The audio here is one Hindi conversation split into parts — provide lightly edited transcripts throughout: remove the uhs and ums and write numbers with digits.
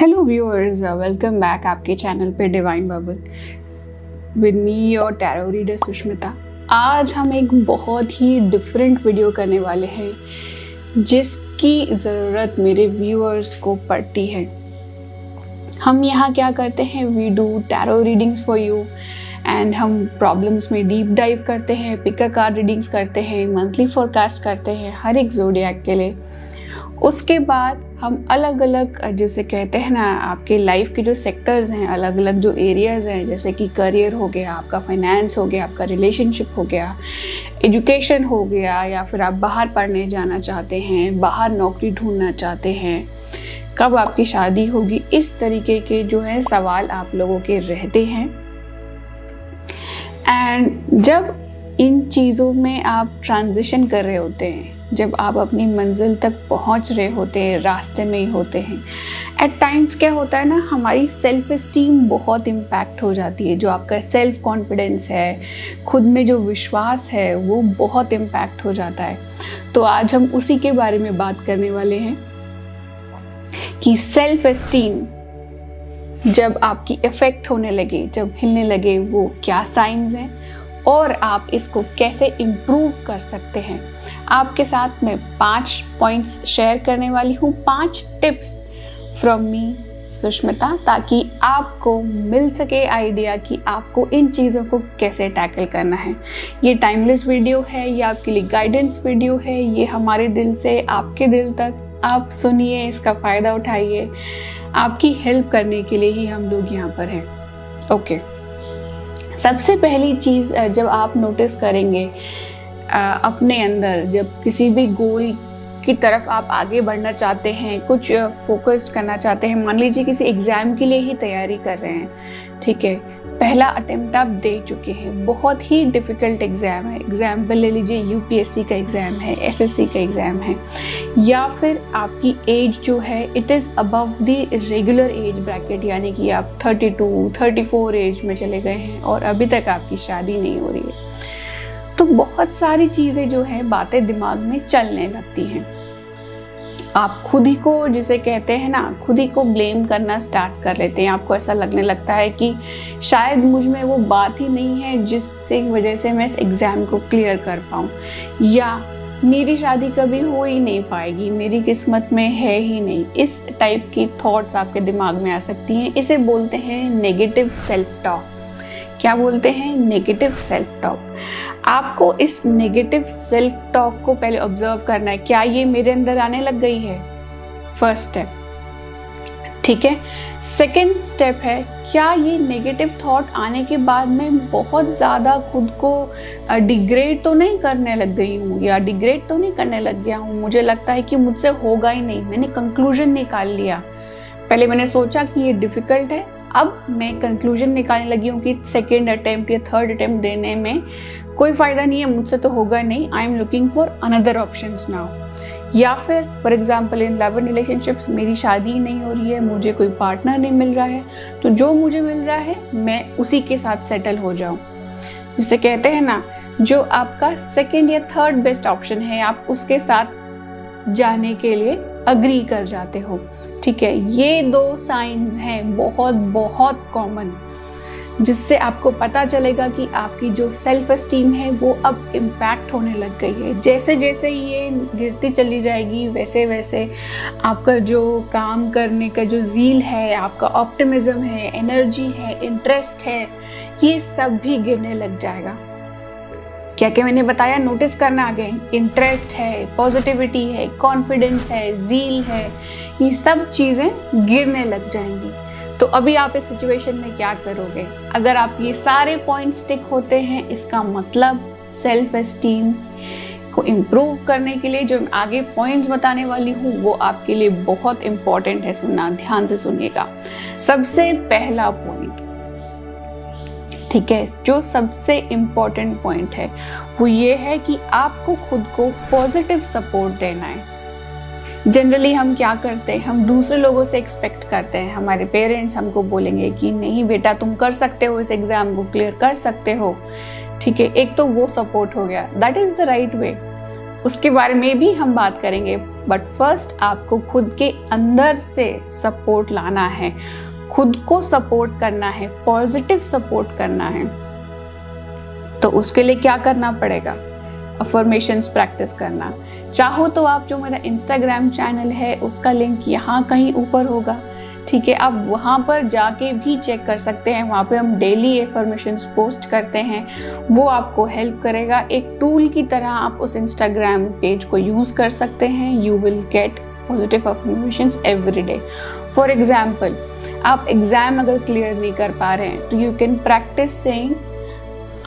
हेलो व्यूअर्स, वेलकम बैक आपके चैनल पे divine bubble with me your tarot reader Sushmita. आज हम एक बहुत ही डिफरेंट वीडियो करने वाले हैं जिसकी ज़रूरत मेरे व्यूअर्स को पड़ती है। हम यहाँ क्या करते हैं, we do tarot readings for you and हम प्रॉब्लम्स में डीप डाइव करते हैं, पिक अ कार्ड रीडिंग्स करते हैं, मंथली फोरकास्ट करते हैं हर एक ज़ोडियाक के लिए। उसके बाद हम अलग अलग जैसे कहते हैं ना, आपके लाइफ के जो सेक्टर्स हैं, अलग अलग जो एरियाज़ हैं, जैसे कि करियर हो गया आपका, फाइनेंस हो गया आपका, रिलेशनशिप हो गया, एजुकेशन हो गया, या फिर आप बाहर पढ़ने जाना चाहते हैं, बाहर नौकरी ढूंढना चाहते हैं, कब आपकी शादी होगी, इस तरीके के जो है सवाल आप लोगों के रहते हैं। एंड जब इन चीज़ों में आप ट्रांजिशन कर रहे होते हैं, जब आप अपनी मंजिल तक पहुंच रहे होते हैं, रास्ते में ही होते हैं, एट टाइम्स क्या होता है ना, हमारी सेल्फ़ इस्टीम बहुत इम्पैक्ट हो जाती है। जो आपका सेल्फ़ कॉन्फिडेंस है, खुद में जो विश्वास है, वो बहुत इम्पैक्ट हो जाता है। तो आज हम उसी के बारे में बात करने वाले हैं कि सेल्फ़ इस्टीम जब आपकी इफ़ेक्ट होने लगे, जब हिलने लगे, वो क्या साइंस हैं और आप इसको कैसे इम्प्रूव कर सकते हैं। आपके साथ मैं 5 पॉइंट्स शेयर करने वाली हूँ, 5 टिप्स फ्रॉम मी सुष्मिता, ताकि आपको मिल सके आइडिया कि आपको इन चीज़ों को कैसे टैकल करना है। ये टाइमलेस वीडियो है, ये आपके लिए गाइडेंस वीडियो है, ये हमारे दिल से आपके दिल तक। आप सुनिए, इसका फ़ायदा उठाइए, आपकी हेल्प करने के लिए ही हम लोग यहाँ पर हैं। ओके, सबसे पहली चीज़ जब आप नोटिस करेंगे अपने अंदर, जब किसी भी गोल की तरफ आप आगे बढ़ना चाहते हैं, कुछ फोकस्ड करना चाहते हैं, मान लीजिए किसी एग्ज़ाम के लिए ही तैयारी कर रहे हैं, ठीक है, पहला अटेम्प्ट आप दे चुके हैं, बहुत ही डिफ़िकल्ट एग्ज़ाम है, एग्ज़ाम्पल ले लीजिए यूपीएससी का एग्ज़ाम है, एसएससी का एग्ज़ाम है, या फिर आपकी एज जो है it is above the regular age bracket, यानी कि आप 32, 34 एज में चले गए हैं और अभी तक आपकी शादी नहीं हो रही है। तो बहुत सारी चीज़ें जो हैं, बातें दिमाग में चलने लगती हैं। आप खुद ही को, जिसे कहते हैं ना, खुद ही को ब्लेम करना स्टार्ट कर लेते हैं। आपको ऐसा लगने लगता है कि शायद मुझ में वो बात ही नहीं है जिसकी वजह से मैं इस एग्ज़ाम को क्लियर कर पाऊँ, या मेरी शादी कभी हो ही नहीं पाएगी, मेरी किस्मत में है ही नहीं। इस टाइप की थॉट्स आपके दिमाग में आ सकती हैं। इसे बोलते हैं नेगेटिव सेल्फ टॉक। क्या बोलते हैं? Negative self talk. आपको इस नेगेटिव सेल्फ टॉक को पहले ऑब्जर्व करना है, क्या ये मेरे अंदर आने लग गई है, फर्स्ट स्टेप, ठीक है। सेकंड स्टेप है, क्या ये नेगेटिव थॉट आने के बाद मैं बहुत ज़्यादा खुद को डिग्रेड तो नहीं करने लग गई हूँ, या डिग्रेड तो नहीं करने लग गया हूँ, मुझे लगता है कि मुझसे होगा ही नहीं, मैंने कंक्लूजन निकाल लिया। पहले मैंने सोचा कि ये डिफ़िकल्ट है, अब मैं कंक्लूजन निकालने लगी हूँ कि सेकेंड अटैम्प्ट या थर्ड अटैम्प्ट देने में कोई फ़ायदा नहीं है, मुझसे तो होगा नहीं, I am looking for another options now. या फिर for example in love and relationships, मेरी शादी नहीं हो रही है, मुझे कोई पार्टनर नहीं मिल रहा है, तो जो मुझे मिल रहा है मैं उसी के साथ सेटल हो जाऊँ। जिसे कहते हैं ना, जो आपका सेकेंड या थर्ड बेस्ट ऑप्शन है, आप उसके साथ जाने के लिए अग्री कर जाते हो, ठीक है। ये 2 साइंस हैं बहुत कॉमन, जिससे आपको पता चलेगा कि आपकी जो सेल्फ एस्टीम है वो अब इम्पैक्ट होने लग गई है। जैसे जैसे ये गिरती चली जाएगी, वैसे वैसे आपका जो काम करने का जो जील है, आपका ऑप्टिमिज्म है, एनर्जी है, इंटरेस्ट है, ये सब भी गिरने लग जाएगा। क्या मैंने बताया, नोटिस करना आगे, इंटरेस्ट है, पॉजिटिविटी है, कॉन्फिडेंस है, जील है, ये सब चीज़ें गिरने लग जाएंगी। तो अभी आप इस सिचुएशन में क्या करोगे? अगर आप ये सारे पॉइंट्स टिक होते हैं, इसका मतलब सेल्फ एस्टीम को इम्प्रूव करने के लिए जो आगे पॉइंट्स बताने वाली हूँ वो आपके लिए बहुत इम्पॉर्टेंट है। सुनना, ध्यान से सुनिएगा। सबसे पहला पॉइंट, ठीक है, जो सबसे इम्पॉर्टेंट पॉइंट है वो ये है कि आपको खुद को पॉजिटिव सपोर्ट देना है। जनरली हम क्या करते हैं, हम दूसरे लोगों से एक्सपेक्ट करते हैं। हमारे पेरेंट्स हमको बोलेंगे कि नहीं बेटा, तुम कर सकते हो, इस एग्ज़ाम को क्लियर कर सकते हो, ठीक है। एक तो वो सपोर्ट हो गया, that is the right way. उसके बारे में भी हम बात करेंगे। बट फर्स्ट आपको खुद के अंदर से सपोर्ट लाना है, खुद को सपोर्ट करना है, पॉजिटिव सपोर्ट करना है। तो उसके लिए क्या करना पड़ेगा? अफर्मेशंस प्रैक्टिस करना। चाहो तो आप जो मेरा इंस्टाग्राम चैनल है उसका लिंक यहाँ कहीं ऊपर होगा, ठीक है, आप वहाँ पर जाके भी चेक कर सकते हैं। वहाँ पे हम डेली अफर्मेशंस पोस्ट करते हैं, वो आपको हेल्प करेगा। एक टूल की तरह आप उस इंस्टाग्राम पेज को यूज़ कर सकते हैं। You will get positive affirmations every day. For example, आप एग्ज़ाम अगर क्लियर नहीं कर पा रहे हैं तो you can practice saying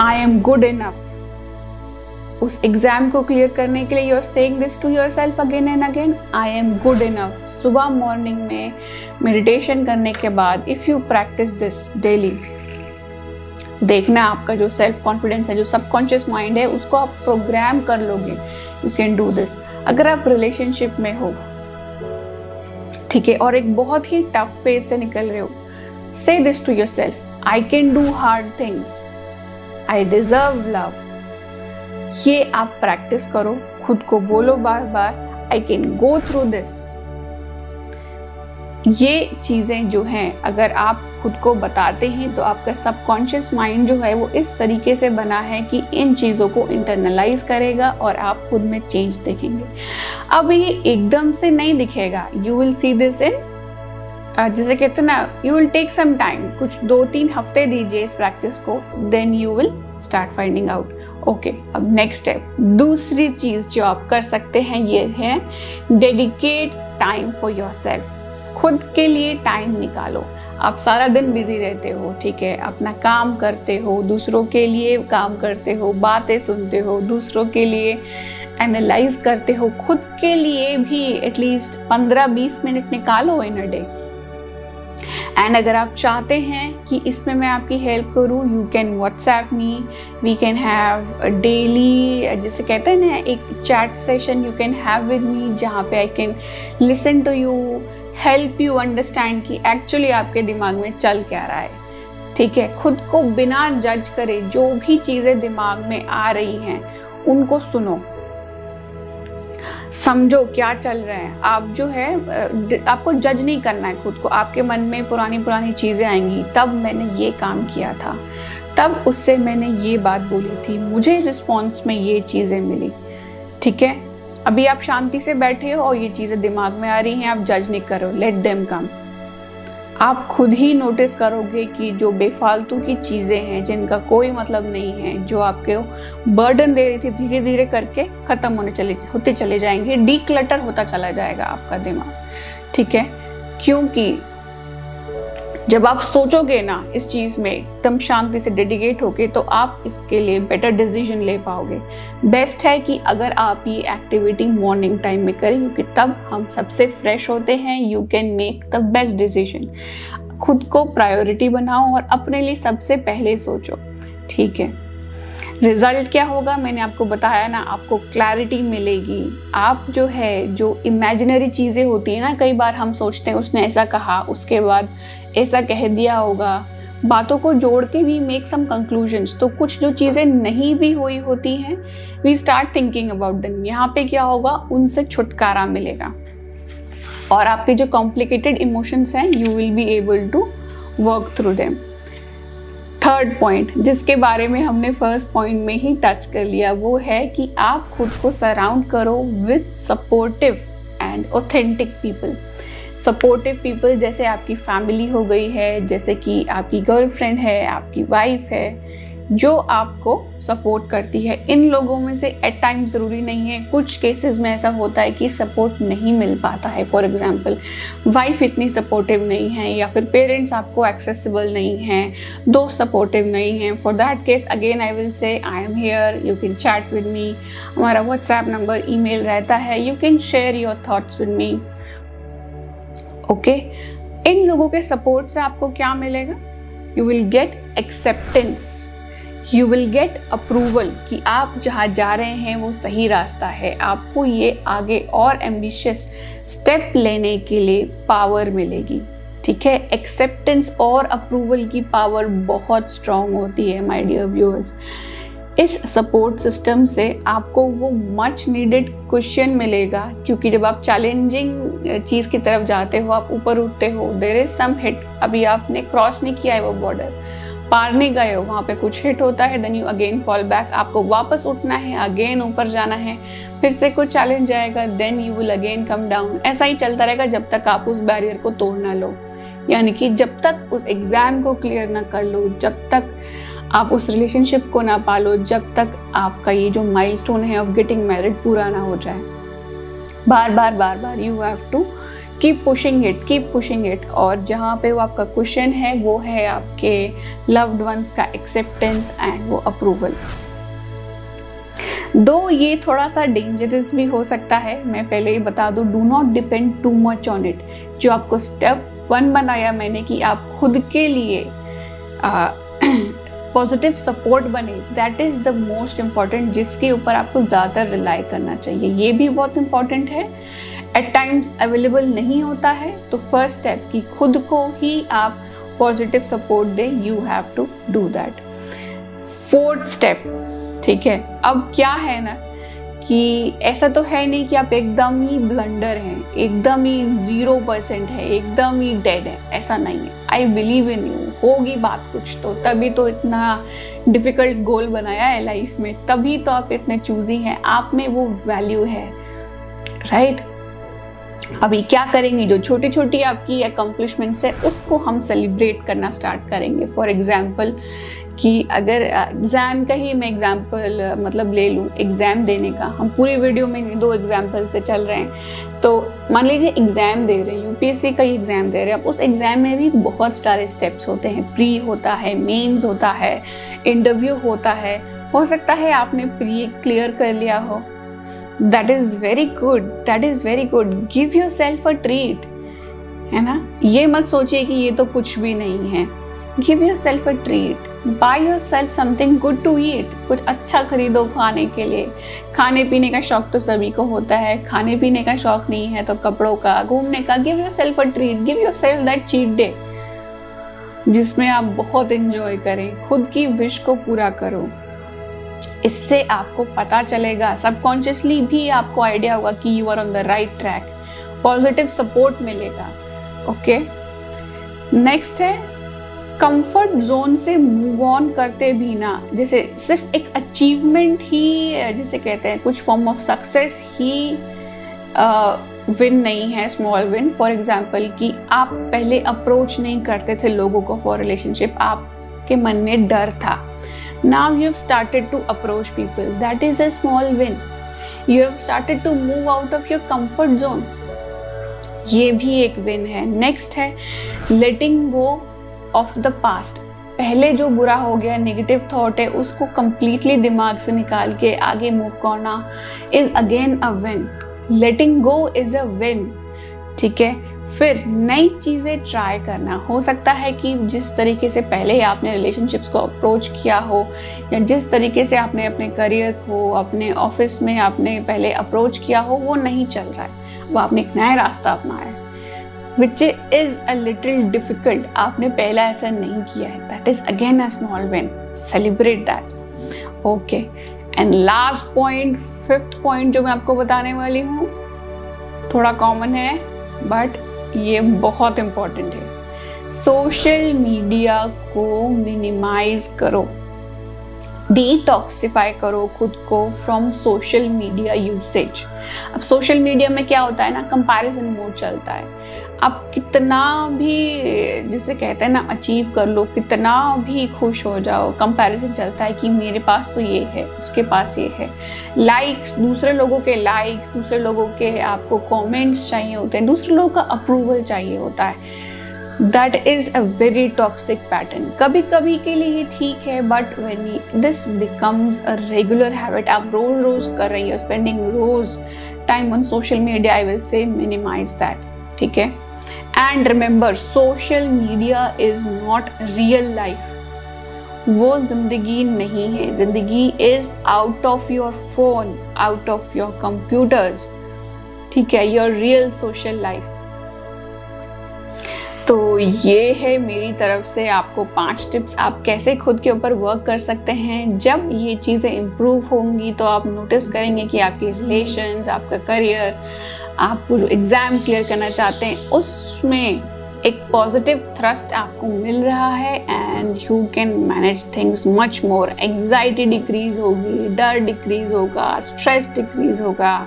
I am good enough. उस एग्जाम को क्लियर करने के लिए you are saying this to yourself again and again, I am good enough. सुबह मॉर्निंग में मेडिटेशन करने के बाद if you practice this daily, देखना आपका जो सेल्फ कॉन्फिडेंस है, जो सबकॉन्शियस माइंड है, उसको आप प्रोग्राम कर लोगे। You can do this. अगर आप रिलेशनशिप में हो, ठीक है, और एक बहुत ही टफ फेज से निकल रहे हो, say this to yourself, I can do hard things, I deserve love. ये आप प्रैक्टिस करो, खुद को बोलो बार बार, I can go through this. ये चीज़ें जो हैं अगर आप खुद को बताते हैं तो आपका सबकॉन्शियस माइंड जो है वो इस तरीके से बना है कि इन चीज़ों को इंटरनलाइज करेगा और आप खुद में चेंज देखेंगे। अब ये एकदम से नहीं दिखेगा, you will see this in, जैसे कहते हैं ना, you will take some time, कुछ 2-3 हफ्ते दीजिए इस प्रैक्टिस को, then you will start finding out. Okay, अब नेक्स्ट स्टेप, दूसरी चीज़ जो आप कर सकते हैं ये है डेडिकेट टाइम फॉर योरसेल्फ। खुद के लिए टाइम निकालो। आप सारा दिन बिजी रहते हो, ठीक है, अपना काम करते हो, दूसरों के लिए काम करते हो, बातें सुनते हो, दूसरों के लिए एनालाइज करते हो, खुद के लिए भी एटलीस्ट 15-20 मिनट निकालो इन अ डे। एंड अगर आप चाहते हैं कि इसमें मैं आपकी हेल्प करूं, you can WhatsApp me, we can have daily, जैसे कहते हैं ना, एक chat session you can have with me, जहाँ पे I can listen to you, help you understand कि एक्चुअली आपके दिमाग में चल क्या रहा है। ठीक है, खुद को बिना जज करे जो भी चीज़ें दिमाग में आ रही हैं उनको सुनो, समझो क्या चल रहा है। आप जो है, आपको जज नहीं करना है खुद को। आपके मन में पुरानी चीज़ें आएंगी, तब मैंने ये काम किया था, तब उससे मैंने ये बात बोली थी, मुझे रिस्पॉन्स में ये चीज़ें मिली। ठीक है, अभी आप शांति से बैठे हो और ये चीज़ें दिमाग में आ रही हैं, आप जज नहीं करो, लेट देम कम। आप खुद ही नोटिस करोगे कि जो बेफालतू की चीज़ें हैं, जिनका कोई मतलब नहीं है, जो आपको बर्डन दे रही थी, धीरे धीरे करके ख़त्म होते चले जाएंगे। डीक्लटर होता चला जाएगा आपका दिमाग। ठीक है, क्योंकि जब आप सोचोगे ना इस चीज़ में एकदम शांति से डेडिकेट होके, तो आप इसके लिए बेटर डिसीजन ले पाओगे। बेस्ट है कि अगर आप ये एक्टिविटी मॉर्निंग टाइम में करें, क्योंकि तब हम सबसे फ्रेश होते हैं। You can make the best decision. खुद को प्रायोरिटी बनाओ और अपने लिए सबसे पहले सोचो। ठीक है, रिजल्ट क्या होगा? मैंने आपको बताया ना, आपको क्लैरिटी मिलेगी। आप जो है, जो इमेजिनरी चीज़ें होती हैं ना, कई बार हम सोचते हैं उसने ऐसा कहा, उसके बाद ऐसा कह दिया होगा, बातों को जोड़ के भी मेक सम कंक्लूजन्स। तो कुछ जो चीज़ें नहीं भी हुई होती हैं, we start thinking about them. यहाँ पे क्या होगा? उनसे छुटकारा मिलेगा और आपके जो कॉम्प्लिकेटेड इमोशंस हैं, you will be able to work through them. Third point, जिसके बारे में हमने फर्स्ट पॉइंट में ही टच कर लिया, वो है कि आप खुद को सराउंड करो with supportive and authentic people. Supportive people जैसे आपकी फैमिली हो गई है, जैसे कि आपकी गर्लफ्रेंड है, आपकी वाइफ है, जो आपको सपोर्ट करती है। इन लोगों में से एट टाइम ज़रूरी नहीं है, कुछ केसेस में ऐसा होता है कि सपोर्ट नहीं मिल पाता है। फॉर एग्जांपल, वाइफ इतनी सपोर्टिव नहीं है, या फिर पेरेंट्स आपको एक्सेसिबल नहीं हैं, दोस्त सपोर्टिव नहीं हैं। For that case again I will say I am here, you can chat with me. हमारा व्हाट्सएप नंबर, ईमेल रहता है, you can share your thoughts with me. Okay, इन लोगों के सपोर्ट से आपको क्या मिलेगा? You will get acceptance, you will get approval कि आप जहाँ जा रहे हैं वो सही रास्ता है। आपको ये आगे और एम्बिशियस स्टेप लेने के लिए पावर मिलेगी। ठीक है, एक्सेप्टेंस और अप्रूवल की पावर बहुत स्ट्रॉन्ग होती है, माय डियर व्यूअर्स। इस सपोर्ट सिस्टम से आपको वो मच नीडेड क्वेश्चन मिलेगा, क्योंकि जब आप चैलेंजिंग चीज़ की तरफ जाते हो, आप ऊपर उठते हो, देयर इज सम हिट। अभी आपने क्रॉस नहीं किया है वो बॉर्डर, पार नहीं गए हो, वहाँ पे कुछ हिट होता है, then you again fall back. आपको वापस उठना है, अगेन ऊपर जाना है, फिर से कुछ चैलेंज आएगा, then you will again come down. ऐसा ही चलता रहेगा जब तक आप उस बैरियर को तोड़ ना लो, यानी कि जब तक उस एग्ज़ाम को क्लियर ना कर लो, जब तक आप उस रिलेशनशिप को ना पालो, जब तक आपका ये जो माइलस्टोन है ऑफ गेटिंग मैरिड पूरा ना हो जाए। बार बार you have to keep pushing it. और जहाँ पे वो आपका क्वेश्चन है वो है आपके लव्ड वंस का एक्सेप्टेंस एंड वो अप्रूवल। दो ये थोड़ा सा डेंजरस भी हो सकता है, मैं पहले ही बता दूँ, do not depend too much on it. जो आपको स्टेप वन बनाया मैंने कि आप खुद के लिए पॉजिटिव सपोर्ट बने, that is the most important, जिसके ऊपर आपको ज़्यादा रिलाई करना चाहिए। ये भी बहुत इम्पॉर्टेंट है, एट टाइम्स अवेलेबल नहीं होता है, तो फर्स्ट स्टेप कि खुद को ही आप पॉजिटिव सपोर्ट दें, you have to do that. Fourth step, ठीक है, अब क्या है ना कि ऐसा तो है नहीं कि आप एकदम ही ब्लंडर हैं, एकदम ही 0% है, एकदम ही डेड है, ऐसा नहीं है। आई बिलीव इन यू, होगी बात कुछ तो, तभी तो इतना डिफ़िकल्ट गोल बनाया है लाइफ में, तभी तो आप इतने चूजी हैं, आप में वो वैल्यू है, राइट? अभी क्या करेंगे, जो छोटी छोटी आपकी अकम्पलिशमेंट्स है उसको हम सेलिब्रेट करना स्टार्ट करेंगे। फॉर एग्ज़ाम्पल कि अगर एग्ज़ाम का ही मैं एग्ज़ाम्पल मतलब ले लूँ, एग्ज़ाम देने का, हम पूरी वीडियो में 2 एग्ज़ाम्पल से चल रहे हैं, तो मान लीजिए एग्ज़ाम दे रहे हैं, यूपीएससी का ही एग्ज़ाम दे रहे हैं। अब उस एग्ज़ाम में भी बहुत सारे स्टेप्स होते हैं, प्री होता है, मेन्स होता है, इंटरव्यू होता है। हो सकता है आपने प्री क्लियर कर लिया हो, that is very good. Give yourself a treat, है ना? ये मत सोचिए कि ये तो कुछ भी नहीं है। Give yourself a treat, buy yourself something good to eat, कुछ अच्छा खरीदो खाने के लिए। खाने पीने का शौक़ तो सभी को होता है, खाने पीने का शौक़ नहीं है तो कपड़ों का, घूमने का। Give yourself a treat, give yourself that cheat day जिसमें आप बहुत इन्जॉय करें, खुद की विश को पूरा करो। इससे आपको पता चलेगा, सबकॉन्शियसली भी आपको आइडिया होगा कि you are on the right track, positive support मिलेगा। ओके, नेक्स्ट है कंफर्ट जोन से मूव ऑन करते भी ना। जैसे सिर्फ एक अचीवमेंट ही, जिसे कहते हैं कुछ फॉर्म ऑफ सक्सेस ही विन नहीं है, स्मॉल विन। फॉर एग्जांपल कि आप पहले अप्रोच नहीं करते थे लोगों को फॉर रिलेशनशिप, आपके मन में डर था, now you have started to approach people, that is a small win. You have started to move out of your comfort zone, ये भी एक win है। next है letting go of the past, पहले जो बुरा हो गया, negative thought है, उसको completely दिमाग से निकाल के आगे move करना is again a win. letting go is a win, ठीक है? फिर नई चीज़ें ट्राई करना, हो सकता है कि जिस तरीके से पहले आपने रिलेशनशिप्स को अप्रोच किया हो, या जिस तरीके से आपने अपने करियर को, अपने ऑफिस में आपने पहले अप्रोच किया हो, वो नहीं चल रहा है, वो आपने एक नया रास्ता अपनाया, which is a little difficult, आपने पहला ऐसा नहीं किया है, that is again a small win, celebrate that. Okay, and last point, fifth point जो मैं आपको बताने वाली हूँ, थोड़ा कॉमन है बट ये बहुत इम्पॉर्टेंट है, सोशल मीडिया को मिनिमाइज करो, डिटॉक्सिफाई करो खुद को फ्रॉम सोशल मीडिया यूसेज। अब सोशल मीडिया में क्या होता है ना, कंपैरिजन मोड चलता है, आप कितना भी जिसे कहते हैं ना अचीव कर लो, कितना भी खुश हो जाओ, कंपैरिजन चलता है कि मेरे पास तो ये है, उसके पास ये है। लाइक्स, दूसरे लोगों के लाइक्स, दूसरे लोगों के आपको कमेंट्स चाहिए होते हैं, दूसरे लोगों का अप्रूवल चाहिए होता है, that is a very toxic pattern. कभी कभी के लिए ये ठीक है, but when this becomes a regular habit, आप रोज़ रोज़ कर रही हो, स्पेंडिंग रोज़ time on social media, I will say minimize that, ठीक है? And remember, social media is not real life, वो ज़िंदगी नहीं है, ज़िंदगी is out of your phone, out of your computers, ठीक है? Your real social life. तो ये है मेरी तरफ से आपको 5 टिप्स आप कैसे खुद के ऊपर वर्क कर सकते हैं। जब ये चीज़ें इम्प्रूव होंगी तो आप नोटिस करेंगे कि आपके रिलेशंस, आपका करियर, आप वो जो एग्ज़ाम क्लियर करना चाहते हैं उसमें एक पॉजिटिव थ्रस्ट आपको मिल रहा है and you can manage things much more. Anxiety decrease होगी, डर डिक्रीज होगा, स्ट्रेस डिक्रीज होगा।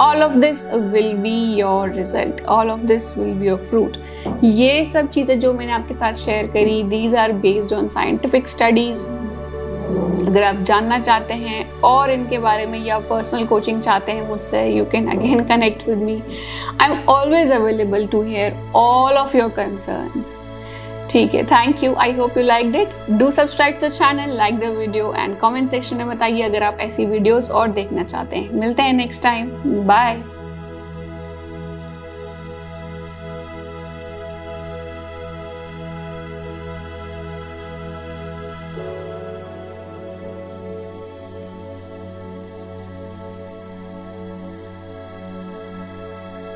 All of this will be your result, all of this will be your fruit. ये सब चीज़ें जो मैंने आपके साथ शेयर करी, these are based on scientific studies. अगर आप जानना चाहते हैं और इनके बारे में या पर्सनल कोचिंग चाहते हैं मुझसे, you can again connect with me. I am always available to hear all of your concerns. ठीक है, thank you. I hope you like it. Do subscribe the channel, like the video and comment section में बताइए अगर आप ऐसी वीडियोस और देखना चाहते हैं। मिलते हैं नेक्स्ट टाइम, बाय।